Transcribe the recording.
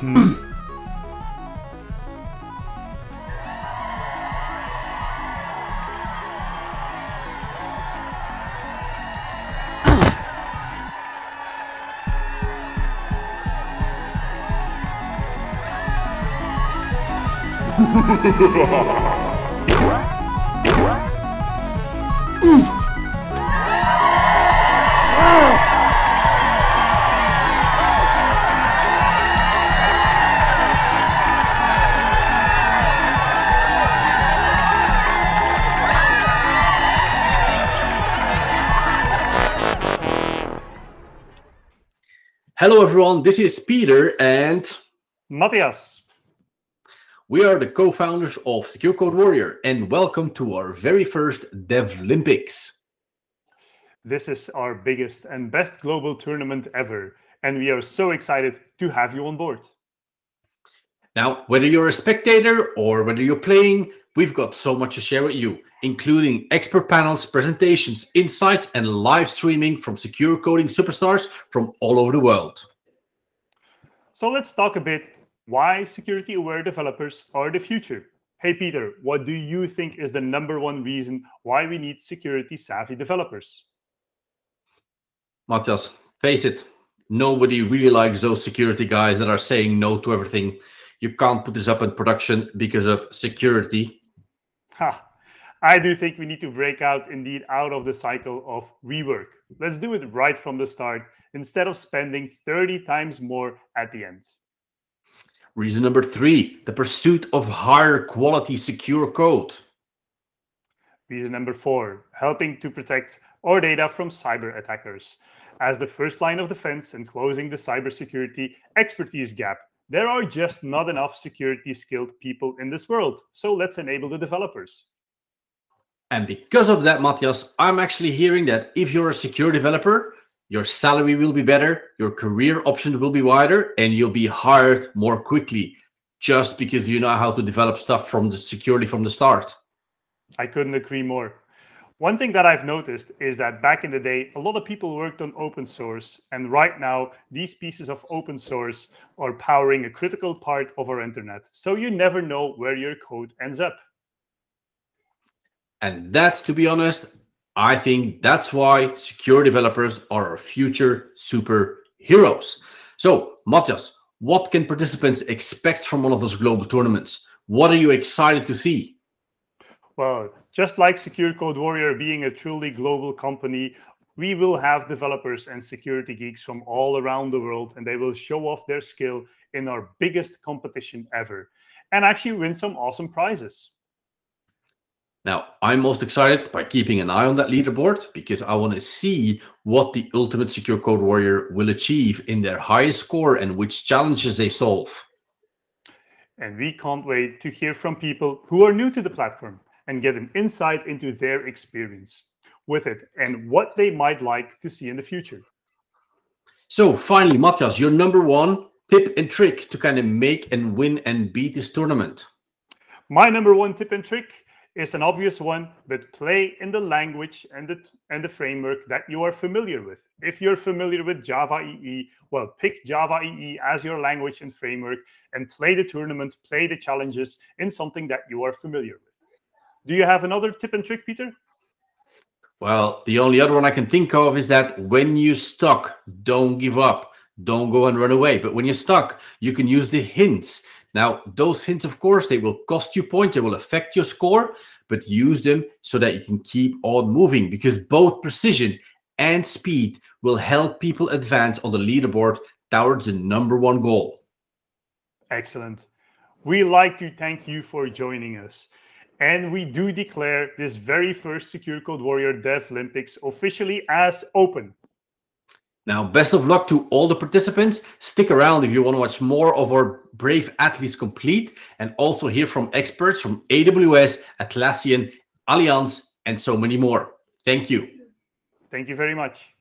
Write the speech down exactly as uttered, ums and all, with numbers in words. Hmm. Oof. Hello everyone, this is Pieter and Matias. We are the co-founders of Secure Code Warrior, and welcome to our very first Devlympics. This is our biggest and best global tournament ever, and we are so excited to have you on board. Now, whether you're a spectator or whether you're playing, we've got so much to share with you, including expert panels, presentations, insights, and live streaming from secure coding superstars from all over the world. So let's talk a bit why security-aware developers are the future. Hey, Pieter, what do you think is the number one reason why we need security-savvy developers? Matias, face it, nobody really likes those security guys that are saying no to everything. You can't put this up in production because of security. Ha! I do think we need to break out, indeed, out of the cycle of rework. Let's do it right from the start instead of spending thirty times more at the end. Reason number three, the pursuit of higher quality secure code. Reason number four, helping to protect our data from cyber attackers. As the first line of defense and closing the cybersecurity expertise gap, there are just not enough security skilled people in this world. So let's enable the developers. And because of that, Matias, I'm actually hearing that if you're a secure developer, your salary will be better, your career options will be wider, and you'll be hired more quickly just because you know how to develop stuff from the security from the start. I couldn't agree more. One thing that I've noticed is that back in the day, a lot of people worked on open source, and right now, these pieces of open source are powering a critical part of our internet. So you never know where your code ends up. And that's, to be honest, I think that's why secure developers are our future superheroes. So, Matias, what can participants expect from one of those global tournaments? What are you excited to see? Well, just like Secure Code Warrior being a truly global company, we will have developers and security geeks from all around the world, and they will show off their skill in our biggest competition ever and actually win some awesome prizes. Now, I'm most excited by keeping an eye on that leaderboard because I want to see what the ultimate Secure Code Warrior will achieve in their highest score and which challenges they solve. And we can't wait to hear from people who are new to the platform and get an insight into their experience with it and what they might like to see in the future. So finally, Matias, your number one tip and trick to kind of make and win and beat this tournament. My number one tip and trick? It's an obvious one, but play in the language and the, and the framework that you are familiar with. If you're familiar with Java E E, well, pick Java E E as your language and framework and play the tournament, play the challenges in something that you are familiar with. Do you have another tip and trick, Pieter? Well, the only other one I can think of is that when you're stuck, don't give up. Don't go and run away. But when you're stuck, you can use the hints. Now, those hints, of course, they will cost you points, they will affect your score, but use them so that you can keep on moving because both precision and speed will help people advance on the leaderboard towards the number one goal. Excellent. We like to thank you for joining us. And we do declare this very first Secure Code Warrior Devlympics officially as open. Now, best of luck to all the participants. Stick around if you want to watch more of our brave athletes compete and also hear from experts from A W S, Atlassian, Alliance, and so many more. Thank you. Thank you very much.